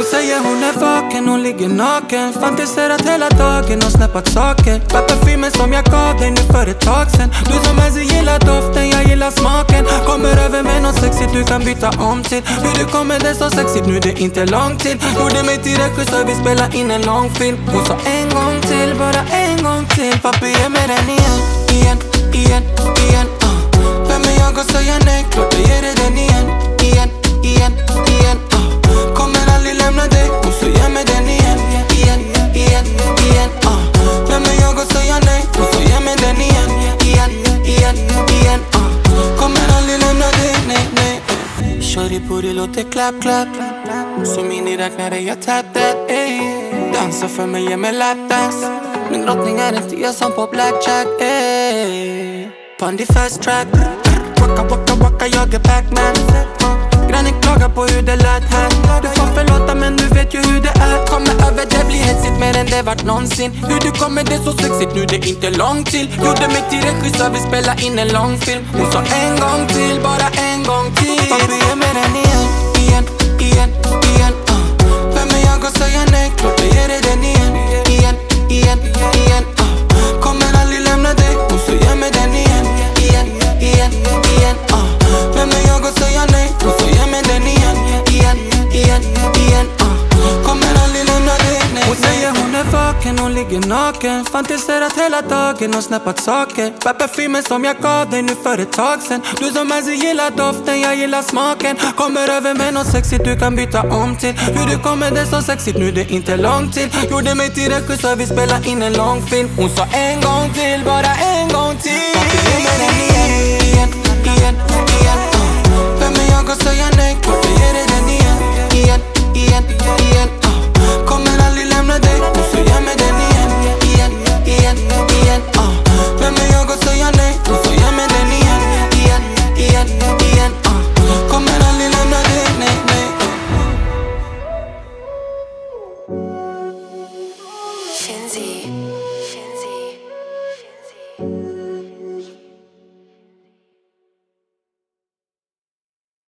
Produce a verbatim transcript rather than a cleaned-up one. Hon säger hon är vaken, hon ligger naken. Fantiserat hela dagen och snäppat saker. Var parfymen som jag gav dig nu för ett tag sen. Du som ens gillar doften, jag gillar smaken. Kommer över med något sexigt du kan byta om till. Hur du kommer det så sexigt nu, det är inte långt till. Gjorde mig till regissör, vi spelar in en lång film. Hon sa en gång till, bara en gång till. Pappi ge mig den igen, igen, igen, igen. uh. Vem är jag och säger nej, klart jag ger dig den igen, igen, igen, igen. uh. Kommer aldrig lämna dig, och så ger mig den igen, igen, igen, igen. uh. Vem är jag och säger nej, och så ger mig den igen, igen, igen, igen. uh. Kommer aldrig lämna dig, nej, nej. Shorty booty låter clap, clap. Som in i räknade jag täppte. Dansa för mig, ge mig lapdance. Min drottning är inte jag som på blackjack, ey. Pondy fast track. Waka waka waka, jag är Pac-Man. Grannen klagar på hur det lät här. Du får förlåta men du vet ju hur det är. Kommer över, det blir hetsigt mer än det vart någonsin. Hur du kommer det så sexigt nu, det är inte långt till. Gjorde mig till regissör, vi spelar in en lång film. Hon sa en gång till, bara en gång till. Pappi ge mig den igen, igen, igen, igen. uh. Vem är jag och säger nej, klart jag ger dig den igen, igen. Igen, igen, uh. Kommer aldrig lämna dig, och så ger mig den igen, igen, igen, igen. uh. Vem är jag och säger nej, och så ger mig den igen, igen, igen, igen. uh. Kommer aldrig lämna dig, nej. Hon säger hon är vaken, hon ligger naken. Fantiserat hela dagen och snäppat saker. Var parfymen som jag gav dig nu för ett tag sen. Du som ens gillar doften, jag gillar smaken. Kommer över med något sexigt du kan byta om till. Hur du kommer det så sexigt nu, det är inte långt till. Gjorde mig till regissör, vi spelar in en lång film. Hon sa en gång till, bara en gång till. Pappi ge mig den igen, igen, igen, igen. uh. Vem är jag och säger nej, klart jag ger dig den igen, igen, igen, igen. uh. Kommer aldrig lämna dig, och så ger mig den igen, igen, igen, igen. uh. Vem är jag och säger nej, och så ger mig den igen, igen, igen, igen. uh. Kommer aldrig lämna dig, nej, nej. Shinzy.